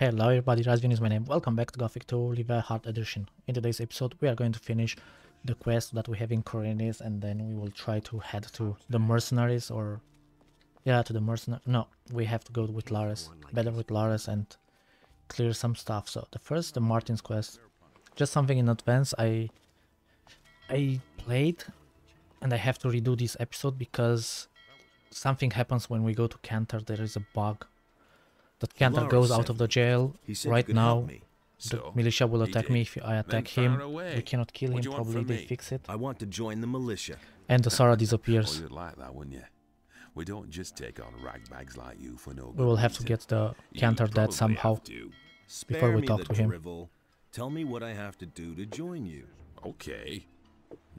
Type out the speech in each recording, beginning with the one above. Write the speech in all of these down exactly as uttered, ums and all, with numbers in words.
Hello everybody, Razvion is my name. Welcome back to Gothic two L'Hiver Heart Edition. In today's episode we are going to finish the quest that we have in Khorinis, and then we will try to head to the Mercenaries or... Yeah, to the Mercenaries. No, we have to go with Lares. Better with Lares and clear some stuff. So the first, the Martin's quest. Just something in advance, I... I played and I have to redo this episode because something happens when we go to Canthar. There is a bug. That Canthar goes out of the jail right now. The militia will attack me if I attack him. We cannot kill him, probably they fix it. I want to join the militia. And the Sara disappears. We don't just take on ragbags like you for no. We will have to get the Canthar dead somehow before we talk to him. Tell me what I have to do to join you. Okay.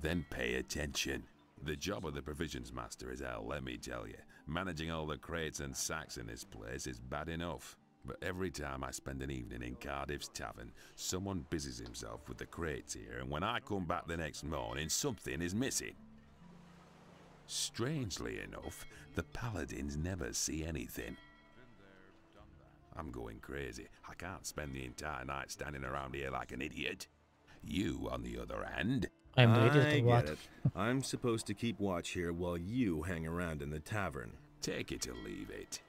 Then pay attention. The job of the provisions master is hell, let me tell you. Managing all the crates and sacks in this place is bad enough. But every time I spend an evening in Cardiff's tavern, someone busies himself with the crates here, and when I come back the next morning, something is missing. Strangely enough, the paladins never see anything. I'm going crazy. I can't spend the entire night standing around here like an idiot. You, on the other hand... I'm the idiot or what? I'm supposed to keep watch here while you hang around in the tavern. Take it or leave it.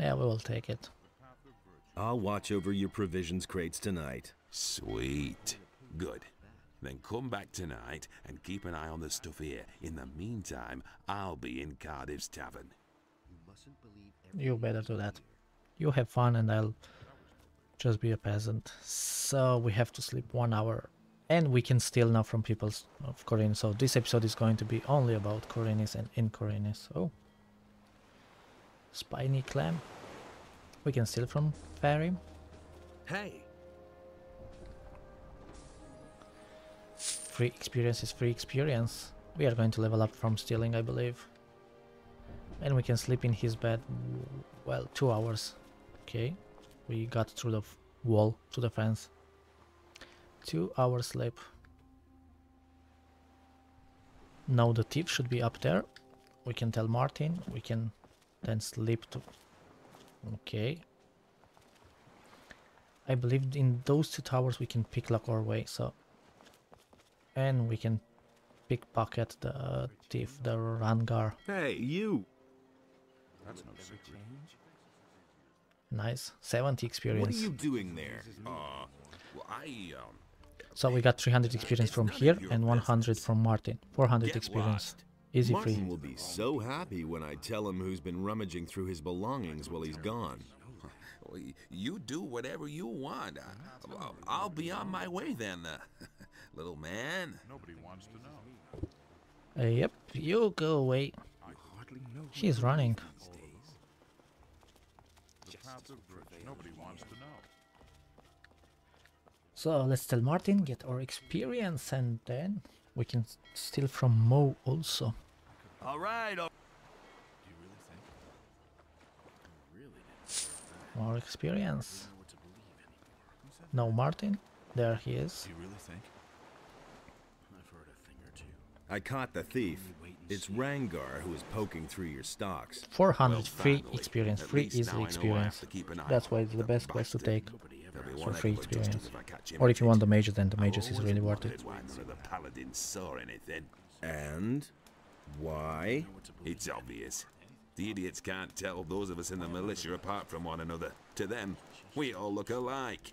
Yeah, we will take it. I'll watch over your provisions crates tonight. Sweet. Good. Then come back tonight and keep an eye on the stuff here. In the meantime, I'll be in Cardiff's tavern. You better do that. You have fun and I'll just be a peasant. So we have to sleep one hour. And we can steal now from people of Khorinis. So this episode is going to be only about Khorinis and in Khorinis. Oh. Spiny clam. We can steal from Farim. Hey. Free experience is free experience. We are going to level up from stealing, I believe. And we can sleep in his bed, well, two hours. Okay. We got through the wall to the fence. Two hours sleep. Now the thief should be up there. We can tell Martin. We can then sleep to... Okay. I believe in those two towers we can picklock our way, so... And we can pickpocket the uh, thief, the Rangar. Hey, you! That's no secret. Nice. seventy experience. What are you doing there? Uh, well, I, um... So we got three hundred experience from here and one hundred from Martin. four hundred experience. Easy free. Martin will be so happy when I tell him who's been rummaging through his belongings while he's gone. You do whatever you want. I'll be on my way then, little man. Nobody wants to know. Uh, yep, you go away. He's running. Nobody wants to know. So let's tell Martin, get our experience, and then we can steal from Mo also. All right. All Do you really think? Really? More experience. No, Martin. There he is. Do you really think? I've heard a thing or two. I caught the thief. It's Rangar who is poking through your stocks. four hundred free experience. Free easy experience. That's why it's the best quest to take. For free experience. Or if you want the mages, then the mages is really worth it. And why? It's obvious. The idiots can't tell those of us in the militia apart from one another. To them, we all look alike.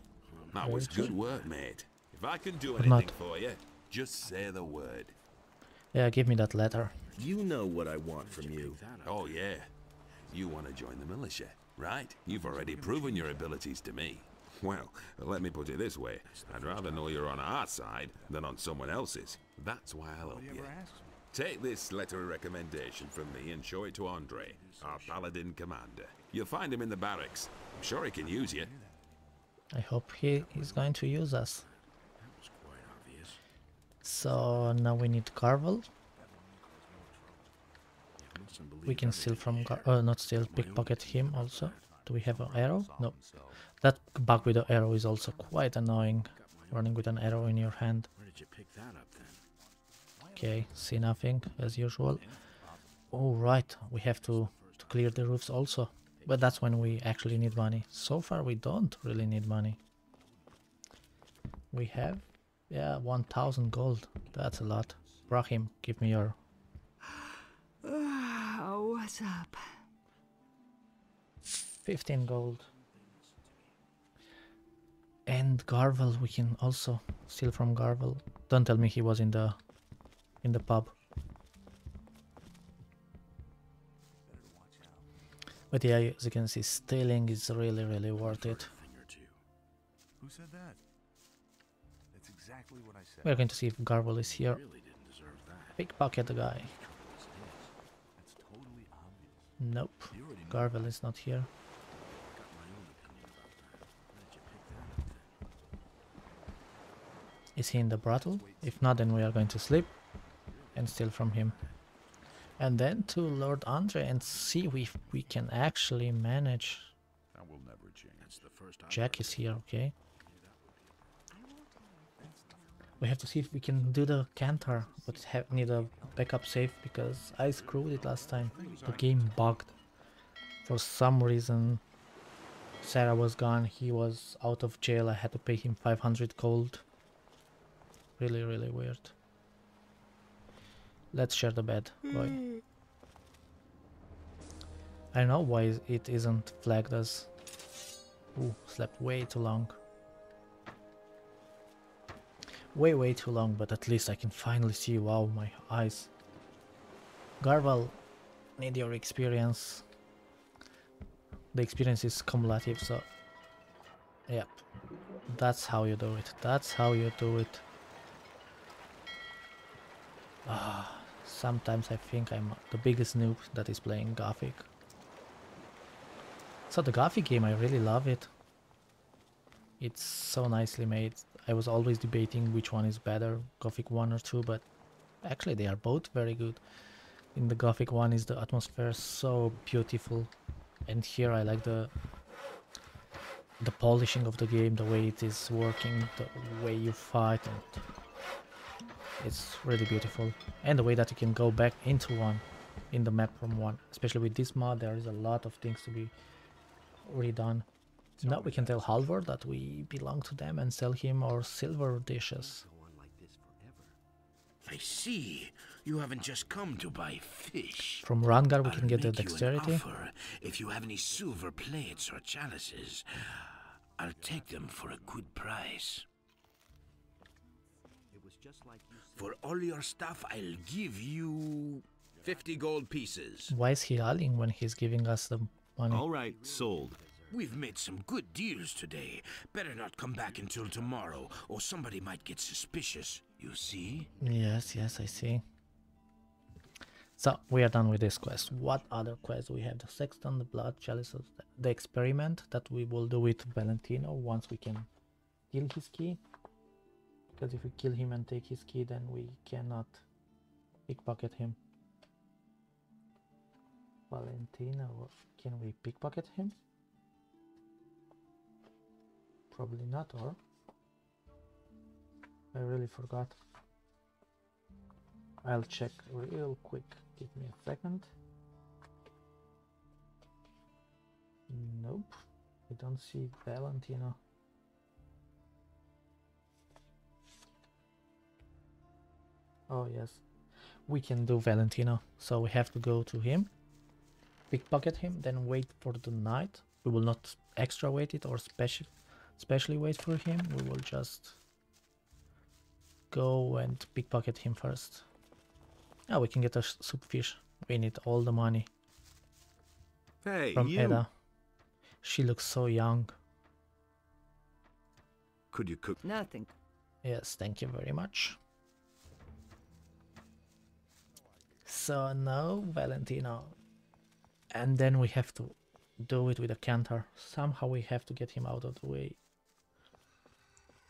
That was good work, mate. If I can do anything for you, just say the word. Yeah, give me that letter. You know what I want from you. Oh yeah. You want to join the militia, right? You've already proven your abilities to me. Well, let me put it this way, I'd rather know you're on our side than on someone else's. That's why I'll help you. Take this letter of recommendation from me and show it to Andre, our paladin commander. You'll find him in the barracks. I'm sure he can use you. I hope he is going to use us. So now we need Garvel. We can steal from Gar- uh, not steal, pickpocket him also. Do we have an arrow? No. That bug with the arrow is also quite annoying. Running with an arrow in your hand. Okay, see nothing as usual. All right, we have to, to clear the roofs also. But that's when we actually need money. So far we don't really need money. We have, yeah, one thousand gold. That's a lot. Rahim, give me your... Oh, what's up? fifteen gold. And Garvel, we can also steal from Garvel. Don't tell me he was in the in the pub. But yeah, as you can see, stealing is really, really worth it. Who said that? That's exactly what I said. We're going to see if Garvel is here. Pickpocket guy. Nope. Garvel is not here. Is he in the brothel? If not, then we are going to sleep and steal from him. And then to Lord Andre and see if we can actually manage. That will never change. Jack is here, okay. We have to see if we can do the Canthar, but have, need a backup save because I screwed it last time. The game bugged. For some reason, Sarah was gone, he was out of jail, I had to pay him five hundred gold. Really, really weird. Let's share the bed, boy. I don't know why it isn't flagged as... Ooh, slept way too long. Way, way too long, but at least I can finally see. Wow, my eyes. Garvel, need your experience. The experience is cumulative, so... Yep. That's how you do it. That's how you do it. Ah, sometimes I think I'm the biggest noob that is playing Gothic. So the Gothic game, I really love it. It's so nicely made. I was always debating which one is better, Gothic one or two, but actually they are both very good. In the Gothic one is the atmosphere so beautiful, and here I like the the polishing of the game, the way it is working, the way you fight, and it's really beautiful, and the way that you can go back into one in the map from one, especially with this mod. There is a lot of things to be redone. Now we can tell Halvor that we belong to them and sell him our silver dishes. I see you haven't just come to buy fish. From Rangar we can get the dexterity. If you have any silver plates or chalices, I'll take them for a good price. For all your stuff, I'll give you fifty gold pieces. Why is he howling when he's giving us the money? All right, sold. We've made some good deals today. Better not come back until tomorrow, or somebody might get suspicious. You see? Yes, yes, I see. So we are done with this quest. What other quests we have? The Sexton, the Blood Chalices, the experiment that we will do with Valentino once we can kill his key. Because if we kill him and take his key, then we cannot pickpocket him. Valentino, can we pickpocket him? Probably not, or? I really forgot. I'll check real quick. Give me a second. Nope, I don't see Valentino. Oh yes, we can do Valentino, so we have to go to him, pickpocket him, then wait for the night. We will not extra wait it or special, specially wait for him, we will just go and pickpocket him first. Now oh, we can get a soup fish, we need all the money. Hey, from you. Eda. She looks so young. Could you cook? Nothing. Yes, thank you very much. So now Valentino, and then we have to do it with a Canthar. Somehow we have to get him out of the way.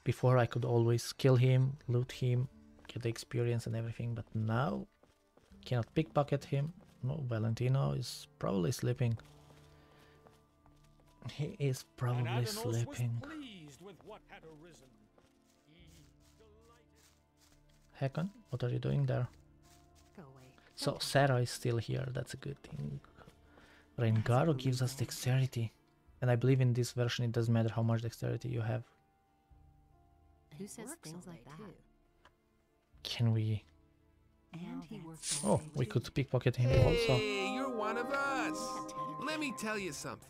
Before I could always kill him, loot him, get the experience and everything, but now cannot pickpocket him. No, Valentino is probably sleeping. He is probably sleeping. Hakon, what are you doing there? So Sarah is still here, that's a good thing. Rangar gives us dexterity. And I believe in this version it doesn't matter how much dexterity you have. Who says things like that? Can we... And he works oh, we could pickpocket him hey, also. You're one of us. Let me tell you something.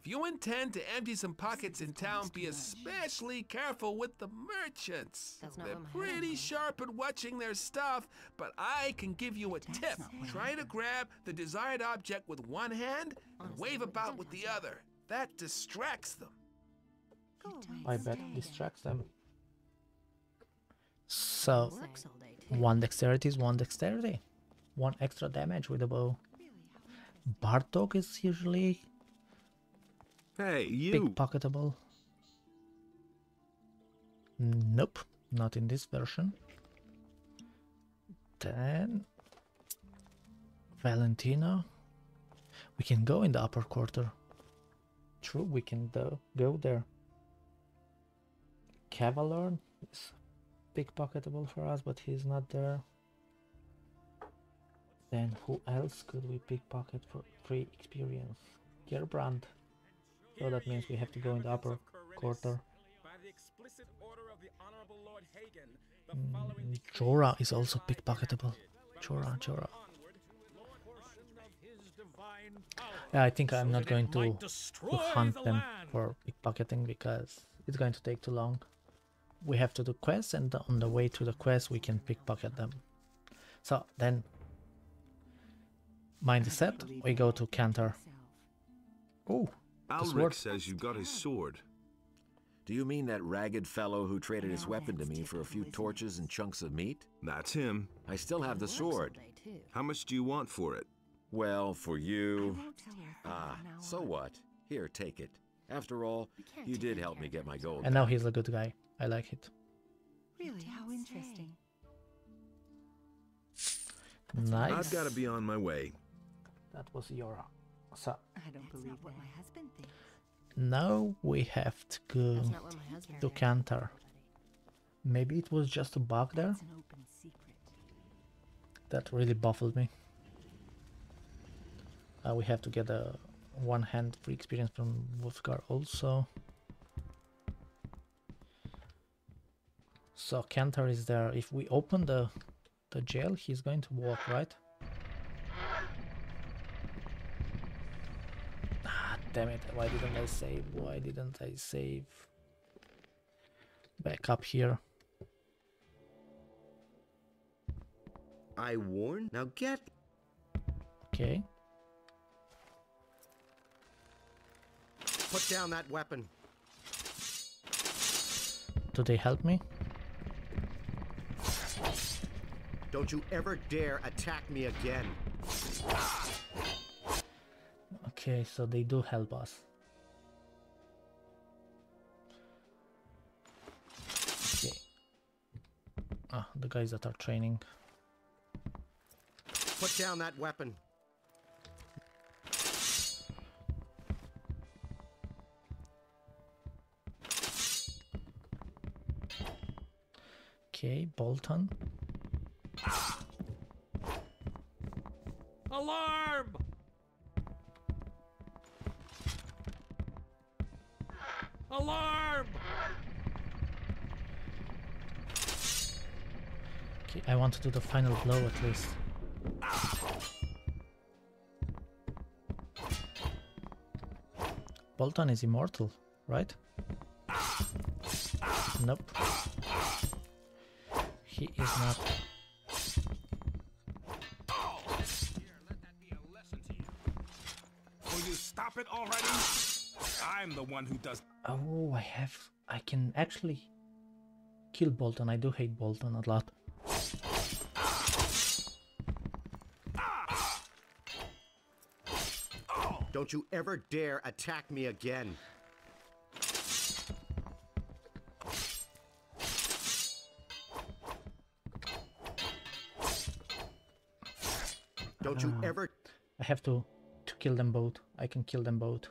If you intend to empty some pockets in town, be especially careful with the merchants. They're pretty sharp at watching their stuff, but I can give you a tip. Try to grab the desired object with one hand and wave about with the other. That distracts them. I bet it distracts them. So, one dexterity is one dexterity. One extra damage with a bow. Bartok is usually... Hey, you! Pickpocketable. Nope, not in this version. Then... Valentino. We can go in the upper quarter. True, we can go there. Cavalier is pickpocketable for us, but he's not there. Then who else could we pickpocket for free experience? Gerbrand. So that means we have to go in the upper quarter. Mm, Jorah is also pickpocketable. Jorah, Jorah. Yeah, I think I'm not going to, to hunt them for pickpocketing because it's going to take too long. We have to do quests, and on the way to the quest we can pickpocket them. So then, mind is set, we go to Canthar. Oh! Alric says you've got his sword. Do you mean that ragged fellow who traded his weapon to me for a few torches and chunks of meat? That's him. I still have the sword. How much do you want for it? Well, for you... Ah, so what? Here, take it. After all, you did help me get my gold. And now he's a good guy. I like it. Really? How interesting. Nice. I've got to be on my way. That was Yora. So, I don't believe what my husband thinks. Now we have to go to Canthar. Maybe it was just a bug there. That really baffled me. Uh, we have to get a one hand free experience from Wolfgar also. So Canthar is there. If we open the the jail, he's going to walk, right? Damn it, why didn't I save? Why didn't I save? Back up here. I warn, now get. Okay. Put down that weapon. Do they help me? Don't you ever dare attack me again. Okay, so they do help us. Okay. Ah, the guys that are training. Put down that weapon. Okay, Bolton. Alarm! Alarm! Okay, I want to do the final blow at least. Bolton is immortal, right? Nope. He is not. Here, let that be a lesson to you. Will you stop it already? I'm the one who does. Oh, I have... I can actually kill Bolton. I do hate Bolton a lot. Don't you ever dare attack me again. Don't you uh, ever... I have to, to kill them both. I can kill them both.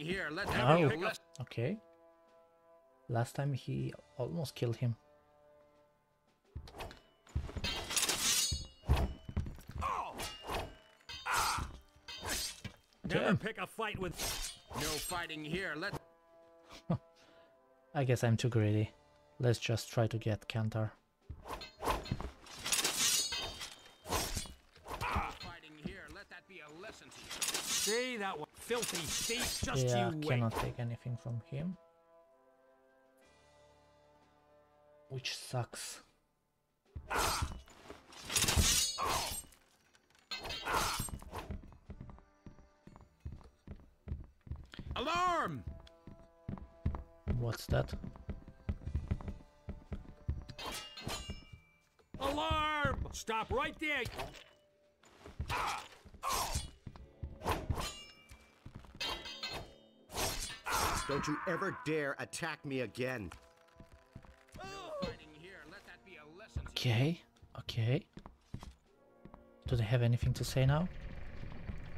Here, let no. Okay. Last time he almost killed him. Never pick a fight with no fighting here. Let's I guess I'm too greedy. Let's just try to get Canthar. Fighting here, let that be a lesson to you. See that one filthy thief, just yeah, you wait. Cannot take anything from him. Which sucks. Ah. Oh. Ah. Alarm! What's that? Alarm! Stop right there! Ah! Oh! Ah! Don't you ever dare attack me again! No fighting here. Let that be a lesson. Okay, okay. Do they have anything to say now?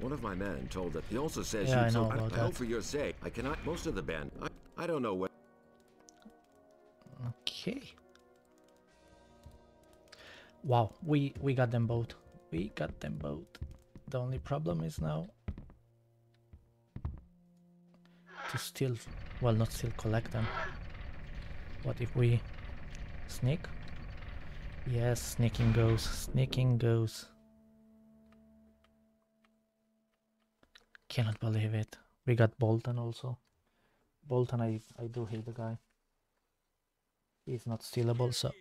One of my men told that he also says yeah, you told I, I hope for your sake. I cannot most of the band. I, I don't know where. Okay. Wow, we we got them both. We got them both. The only problem is now to still well not still collect them. What if we sneak? Yes, sneaking goes, sneaking goes. Cannot believe it. We got Bolton also. Bolton, I, I do hate the guy. He's not stealable, so...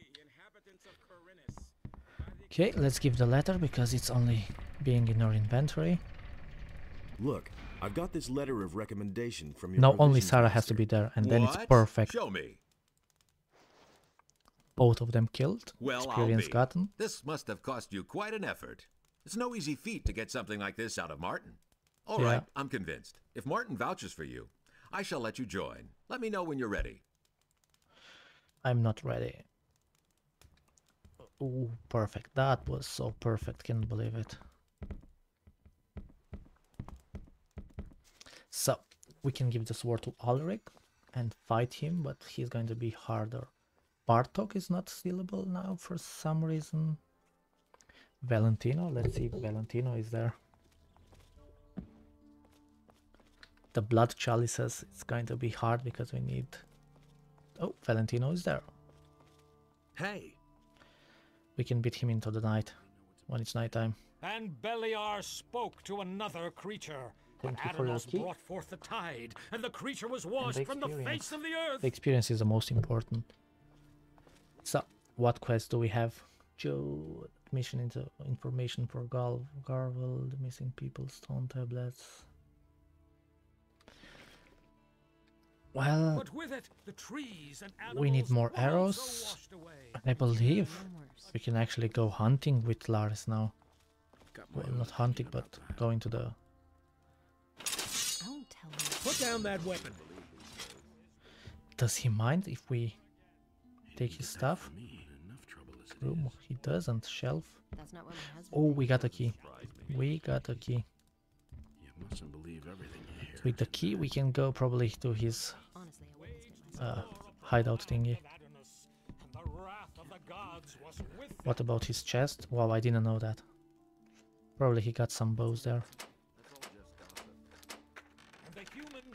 Okay, let's give the letter, because it's only being in our inventory. Look, I've got this letter of recommendation from your... No, only Sarah has to be there, and then what? It's perfect. Show me. Both of them killed. Well, experience gotten. This must have cost you quite an effort. It's no easy feat to get something like this out of Martin. All yeah. right, I'm convinced. If Martin vouches for you, I shall let you join. Let me know when you're ready. I'm not ready. Oh, perfect. That was so perfect. Can't believe it. So, we can give the sword to Ulrich and fight him, but he's going to be harder. Bartok is not sealable now for some reason. Valentino, let's see if Valentino is there. The blood chalices, it's going to be hard because we need... Oh, Valentino is there. Hey! We can beat him into the night, when it's nighttime. And Beliar spoke to another creature. Thank you for your key. Brought forth the tide, and the creature was washed the from the face of the earth. The experience is the most important. So, what quest do we have? Joe, admission into information for Gal Garvel, the missing people, stone tablets... Well, but with it, the trees and we need more arrows, and I believe we can actually go hunting with Lares now. Well, not hunting, but going to the... Put down that weapon. Does he mind if we take his stuff? Room, he doesn't. Shelf. Oh, we got a key. We got a key. With the key, we can go probably to his... Uh, hideout thingy. What about his chest? Wow, I didn't know that. Probably he got some bows there.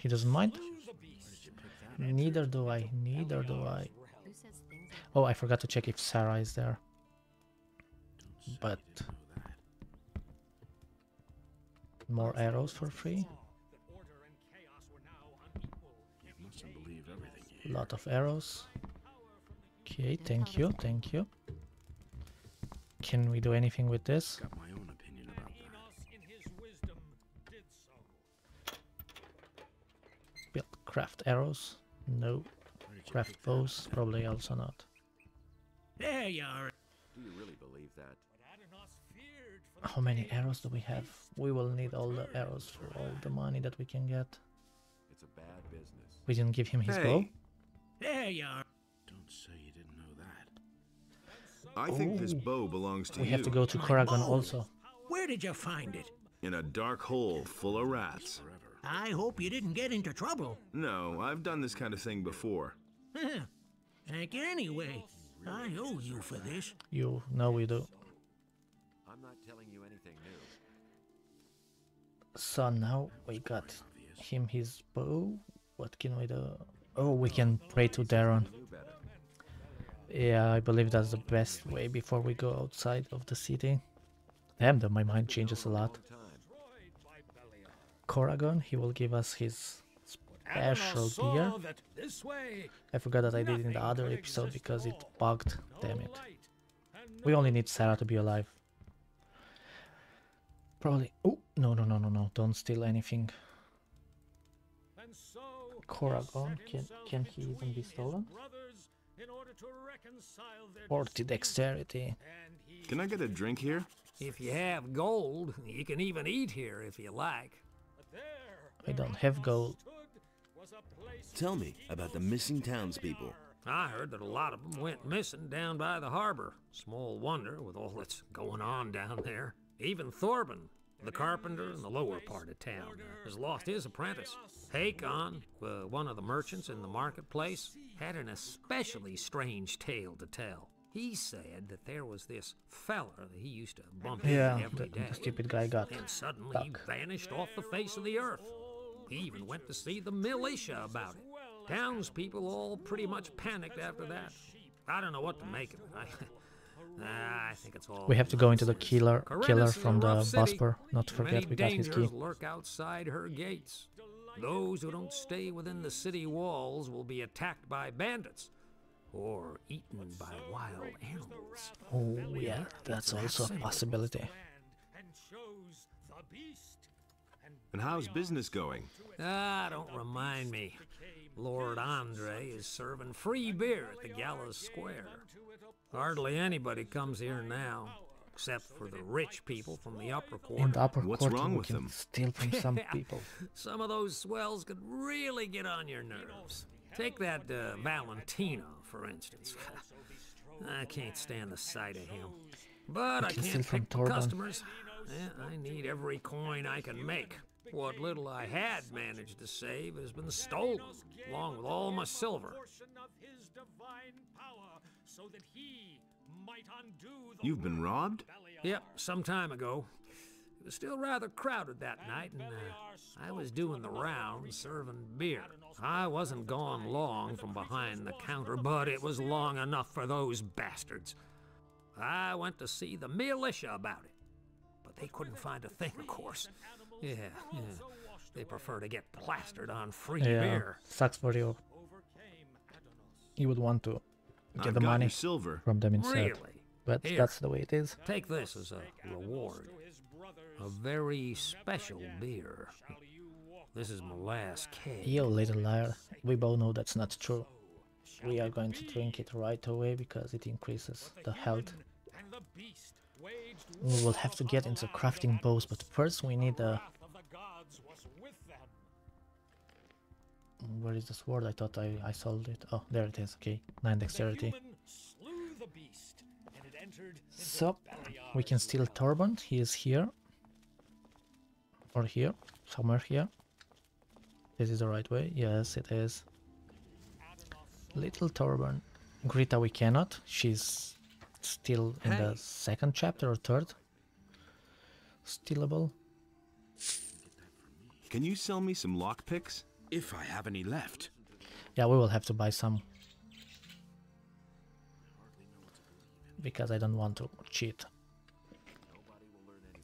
He doesn't mind? Neither do I, neither do I. Oh, I forgot to check if Sarah is there. But... More arrows for free. Lot of arrows. Okay, thank you, thank you. Can we do anything with this? Got my own opinion about that. Build, craft arrows? No. Craft bows? Probably also not. There you are. Do you really believe that? How many arrows do we have? We will need all the arrows for all the money that we can get. It's a bad business. We didn't give him his hey. bow. There you are. Don't say you didn't know that. I Ooh. think this bow belongs to we you. We have to go to Coragon also. Where did you find it? In a dark hole full of rats. I hope you didn't get into trouble. No, I've done this kind of thing before. Well, like anyway, I owe you for this. You know we do. I'm not telling you anything new. So now we got him his bow. What can we do? Oh, we can pray to Darren. Yeah, I believe that's the best way before we go outside of the city. Damn, that my mind changes a lot. Coragon, he will give us his special beer. I forgot that I did in the other episode because it bugged. Damn it. We only need Sarah to be alive. Probably. Oh, no, no, no, no, no. Don't steal anything. Coragon, can, can he even be stolen? forty dexterity. Can I get a drink here? If you have gold, you can even eat here if you like. I don't have gold. Tell me about the missing townspeople. I heard that a lot of them went missing down by the harbor. Small wonder with all that's going on down there. Even Thorben, the carpenter in the lower part of town, has lost his apprentice. Hakon, uh, one of the merchants in the marketplace, had an especially strange tale to tell. He said that there was this fella that he used to bump yeah, into every the, day. The stupid guy got and suddenly stuck. He vanished off the face of the earth. He even went to see the militia about it. Townspeople all pretty much panicked after that. I don't know what to make of it. I, Nah, I think it's all we have to go into the killer killer from the Bospor. Not to forget we got his key. Lurk outside her gates. Those who don't stay within the city walls will be attacked by bandits or eaten by wild animals. Oh yeah, that's also a possibility. And how's business going? Ah, don't remind me. Lord Andre is serving free beer at the Gala Square. Hardly anybody comes here now, except for the rich people from the upper quarter. In the upper What's quarter, wrong with them? Steal from some people. Some of those swells could really get on your nerves. Take that uh, Valentino, for instance. I can't stand the sight of him. But I, I can't pick the customers. Yeah, I need every coin I can make. What little I had managed to save has been stolen, along with all my silver. You've been robbed? Yep, some time ago. It was still rather crowded that night, and uh, I was doing the round serving beer. I wasn't gone long from behind the counter, but it was long enough for those bastards. I went to see the militia about it, but they couldn't find a thing, of course. Yeah, yeah. They prefer to get plastered on free yeah, beer. Sucks for you. You would want to get I've the money silver. From them instead. Really? But Here, that's the way it is. Take this as a reward. A very special beer. This is my last keg. You little liar. We both know that's not true. We are going to drink it right away because it increases the health. We will have to get into crafting bows, but first we need a... Where is the sword? I thought I, I sold it. Oh, there it is. Okay, nine dexterity. So, we can steal Turban. He is here. Or here. Somewhere here. This is the right way. Yes, it is. Little Turban. Greta we cannot. She's... still in hey. the second chapter or third. Stealable. Can you sell me some lockpicks? If I have any left. Yeah, we will have to buy some. Because I don't want to cheat.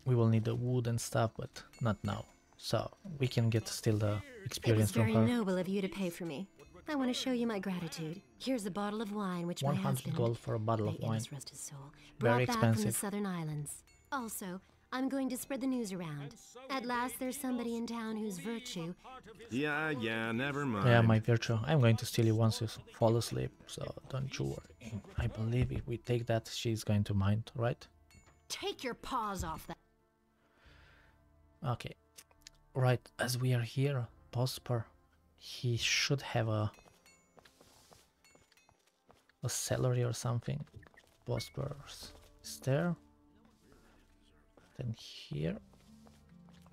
We will need the wood and stuff, but not now. So, we can get still the experience from her. It was very noble of you to pay for me. I want to show you my gratitude. Here's a bottle of wine, which my husband, gold for a bottle of wine. Very expensive. From the Southern Islands. Also, I'm going to spread the news around. At last, there's somebody in town whose virtue. Yeah, yeah, never mind. Yeah, my virtue. I'm going to steal you once you fall asleep, so don't you worry. I believe if we take that, she's going to mind, right? Take your paws off that. Okay, right. As we are here, Bospor. He should have a a salary or something. Bospor is there. Then here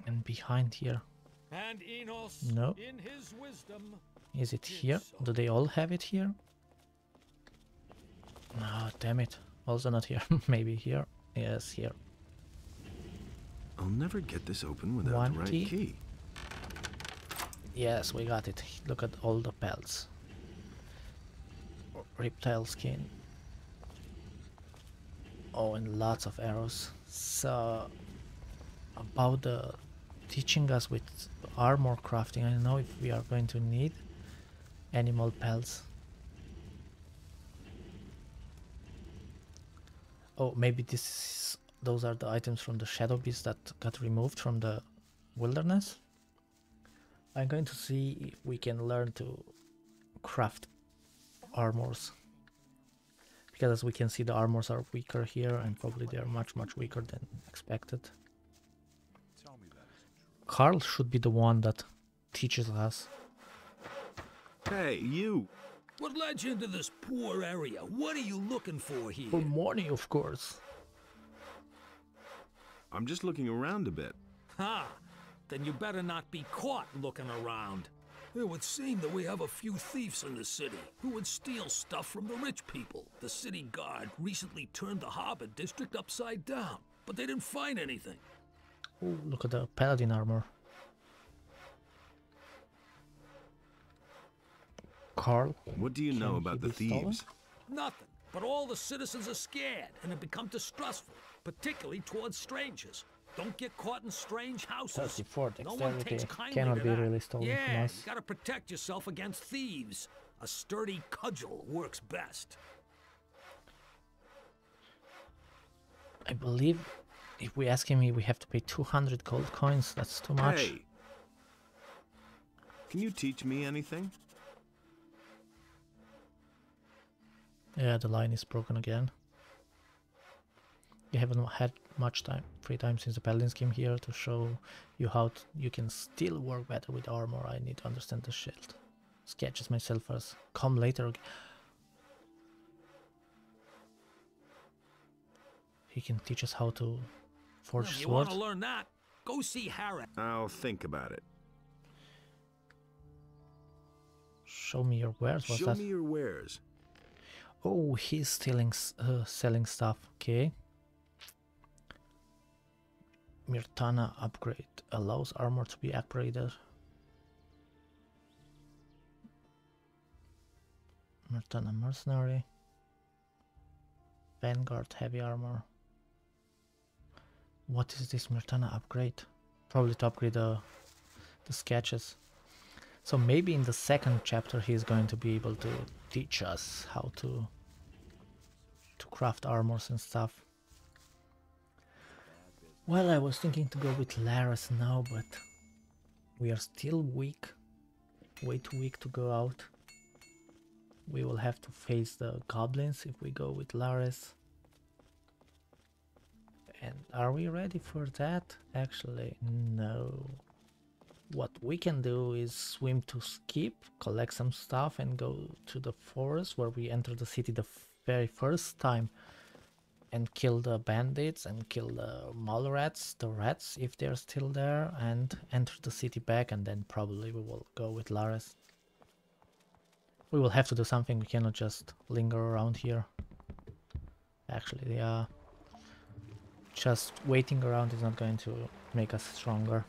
and behind here. No. Is it here? Do they all have it here? Oh, damn it. Also not here. Maybe here. Yes, here. I'll never get this open without One the right key. key. Yes, we got it. Look at all the pelts. Reptile skin. Oh, and lots of arrows. So, about the teaching us with armor crafting, I don't know if we are going to need animal pelts. Oh, maybe this is, those are the items from the Shadow Beast that got removed from the wilderness. I'm going to see if we can learn to craft armors, because as we can see the armors are weaker here, and probably they are much much weaker than expected. Carl should be the one that teaches us. Hey, you! What led you into this poor area? What are you looking for here? For money, of course. I'm just looking around a bit. Ha! Then you better not be caught looking around. It would seem that we have a few thieves in the city who would steal stuff from the rich people. The city guard recently turned the harbor district upside down, but they didn't find anything. Oh, look at the paladin armor. Carl, what do you know about the thieves? Nothing, but all the citizens are scared and have become distrustful, particularly towards strangers. Don't get caught in strange houses. No one takes kindly cannot to be that. Really stolen yeah, from us. You gotta protect yourself against thieves. A sturdy cudgel works best. I believe if we ask him, we have to pay two hundred gold coins. That's too much. Hey, can you teach me anything? Yeah, the line is broken again. You haven't had much time, free time since the Paladins came here to show you how to, you can still work better with armor. I need to understand the shield. Sketches myself first. Come later. He can teach us how to forge swords. You want to learn that? Go see Harry. I'll think about it. Show me your wares. What's Show that? me your wares. Oh, he's stealing, uh, selling stuff. Okay. Myrtana upgrade allows armor to be upgraded. Myrtana mercenary. Vanguard heavy armor. What is this Myrtana upgrade? Probably to upgrade the, the sketches. So maybe in the second chapter he's going to be able to teach us how to to craft armors and stuff. Well, I was thinking to go with Lares now, but we are still weak, way too weak to go out. We will have to face the goblins if we go with Lares. And are we ready for that? Actually, no. What we can do is swim to Skip, collect some stuff and go to the forest where we enter the city the very first time. And kill the bandits and kill the mole rats, the rats if they're still there, and enter the city back, and then probably we will go with Lares. We will have to do something, we cannot just linger around here. Actually, yeah, just waiting around is not going to make us stronger.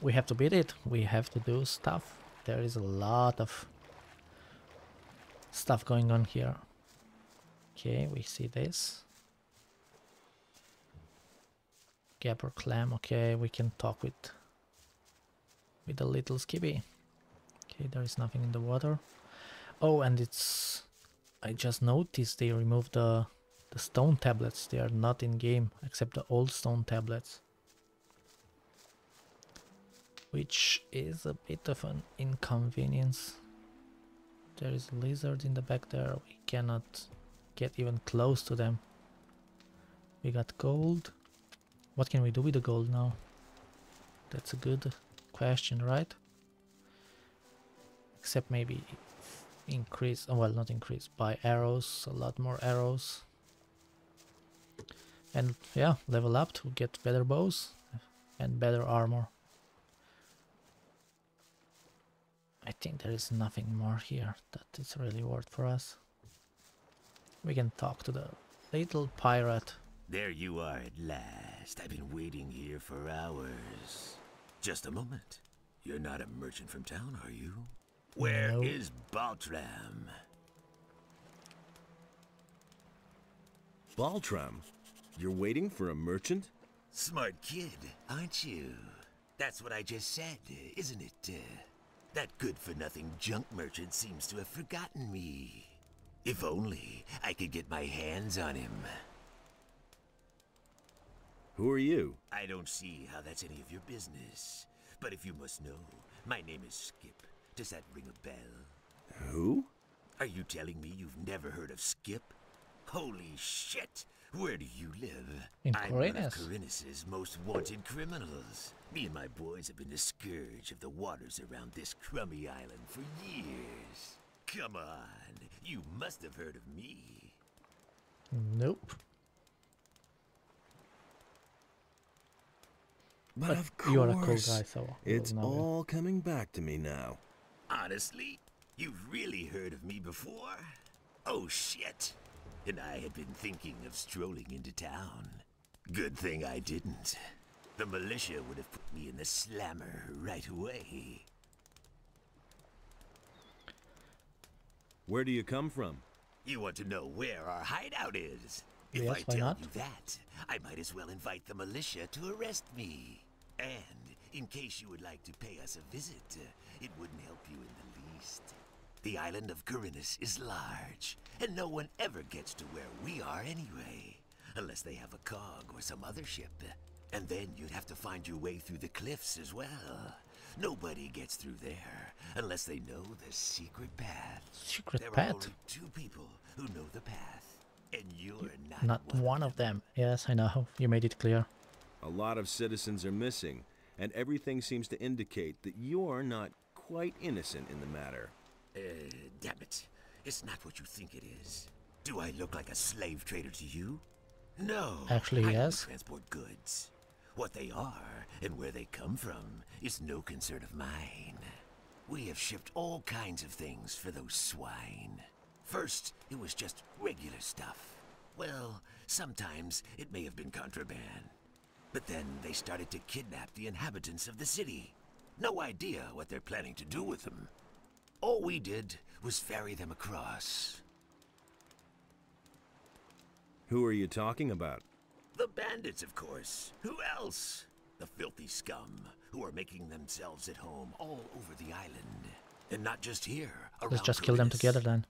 We have to beat it, we have to do stuff. There is a lot of stuff going on here. Okay, we see this. Gapper clam, okay, we can talk with with a little skibby. Okay, there is nothing in the water. Oh, and it's... I just noticed they removed the, the stone tablets. They are not in game, except the old stone tablets. Which is a bit of an inconvenience. There is a lizard in the back there, we cannot get even close to them. We got gold. What can we do with the gold now? That's a good question, right? Except maybe increase, well, not increase, buy arrows, a lot more arrows, and yeah, level up to get better bows and better armor. I think there is nothing more here that is really worth for us. We can talk to the little pirate. There you are at last. I've been waiting here for hours. Just a moment. You're not a merchant from town, are you? Where no. is Baltram? Baltram? You're waiting for a merchant? Smart kid, aren't you? That's what I just said, isn't it? Uh, that good-for-nothing junk merchant seems to have forgotten me. If only I could get my hands on him. Who are you? I don't see how that's any of your business. But if you must know, my name is Skip. Does that ring a bell? Who? Are you telling me you've never heard of Skip? Holy shit! Where do you live? In I'm Khorinis. One of Khorinis's most wanted criminals. Me and my boys have been the scourge of the waters around this crummy island for years. Come on, you must have heard of me. Nope. But, but of course, you are a cool guy, so it's all coming back to me now. Honestly, you've really heard of me before? Oh shit! And I had been thinking of strolling into town. Good thing I didn't. The militia would have put me in the slammer right away. Where do you come from? You want to know where our hideout is? If yes, I tell not? you that, I might as well invite the militia to arrest me. And in case you would like to pay us a visit, it wouldn't help you in the least. The island of Khorinis is large, and no one ever gets to where we are anyway, unless they have a cog or some other ship. And then you'd have to find your way through the cliffs as well. Nobody gets through there unless they know the secret path. Secret there path? There are only two people who know the path, and you're not, not one, one of them. Yes, I know. You made it clear. A lot of citizens are missing, and everything seems to indicate that you're not quite innocent in the matter. Uh, damn it. It's not what you think it is. Do I look like a slave trader to you? No. Actually, I yes. don't transport goods. What they are and where they come from is no concern of mine. We have shipped all kinds of things for those swine. First, it was just regular stuff. Well, sometimes it may have been contraband. But then they started to kidnap the inhabitants of the city. No idea what they're planning to do with them. All we did was ferry them across. Who are you talking about? The bandits, of course. Who else? The filthy scum who are making themselves at home all over the island. And not just here, around Let's just Khorinis. kill them together then.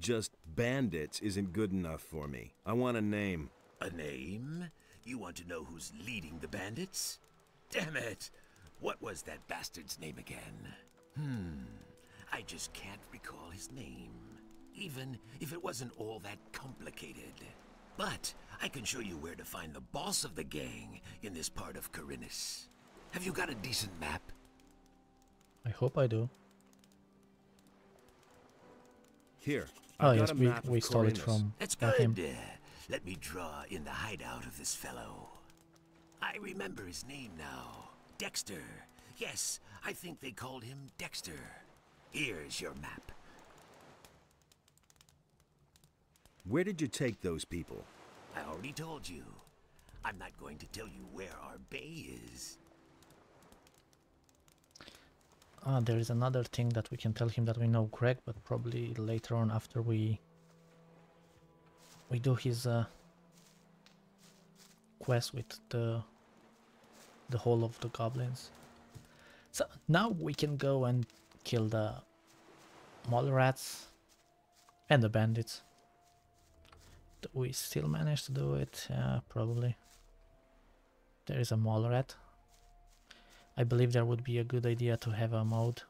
Just bandits isn't good enough for me. I want a name. A name? You want to know who's leading the bandits? Damn it! What was that bastard's name again? Hmm, I just can't recall his name, even if it wasn't all that complicated. But I can show you where to find the boss of the gang in this part of Khorinis. Have you got a decent map? I hope I do. Here, I've oh yes, we, we stole it from That's good. him. Let me draw in the hideout of this fellow. I remember his name now. Dexter. Yes, I think they called him Dexter. Here's your map. Where did you take those people? I already told you. I'm not going to tell you where our bay is. Ah, there is another thing that we can tell him that we know Greg, but probably later on after we... We do his uh, quest with the... the whole of the goblins. So now we can go and kill the mole rats and the bandits. Do we still manage to do it? Yeah, probably. There is a mole rat. I believe there would be a good idea to have a mode.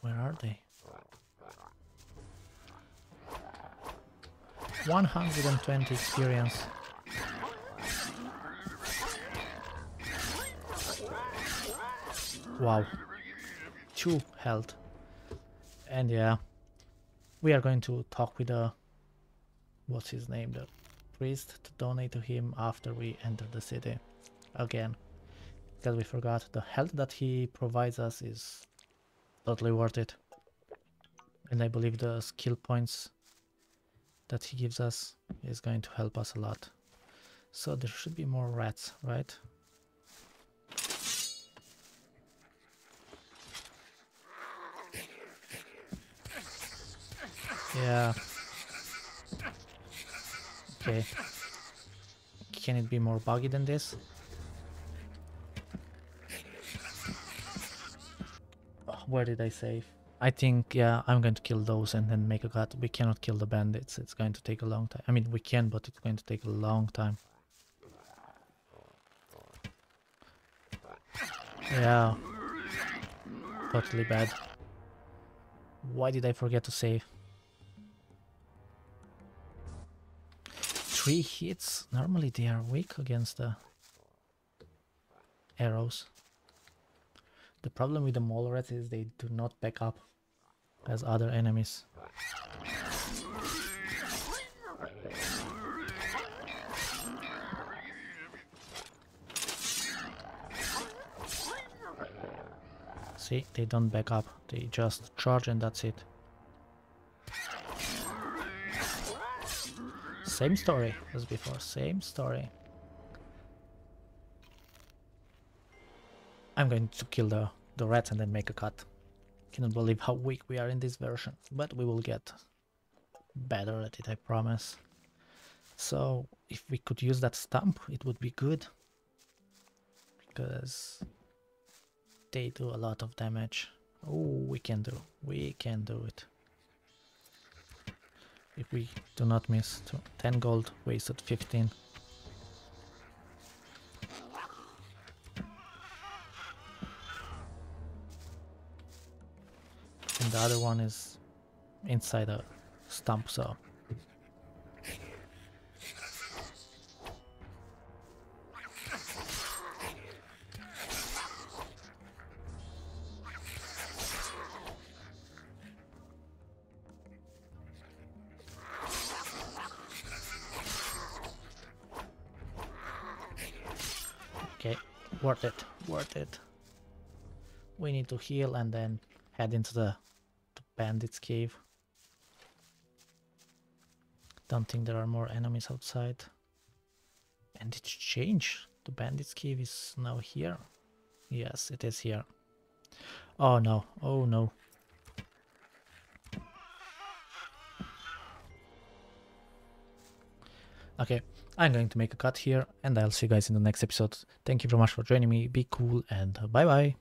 Where are they? one hundred twenty experience. Wow. two health. And yeah, we are going to talk with the... what's his name? The priest to donate to him after we enter the city. Again. because we forgot, the health that he provides us is totally worth it. And I believe the skill points that he gives us is going to help us a lot. So there should be more rats, right? Yeah. Okay. Can it be more buggy than this? Oh, where did I save? I think, yeah, I'm going to kill those and then make a cut. We cannot kill the bandits. It's going to take a long time. I mean, we can, but it's going to take a long time. Yeah. Totally bad. Why did I forget to save? Three hits? Normally they are weak against the arrows. The problem with the mole rats is they do not back up as other enemies. See, they don't back up, they just charge and that's it. Same story as before, same story. I'm going to kill the, the rats and then make a cut. Cannot believe how weak we are in this version, but we will get better at it, I promise. So, if we could use that stump, it would be good. Because they do a lot of damage. Oh, we can do, we can do it. If we do not miss, ten gold, wasted fifteen. And the other one is inside a stump, so... Worth it, worth it. We need to heal and then head into the, the bandits' cave. Don't think there are more enemies outside. And it's changed. The bandits' cave is now here. Yes, it is here. Oh no, oh no. Okay. I'm going to make a cut here, and I'll see you guys in the next episode. Thank you very much for joining me. Be cool, and bye-bye.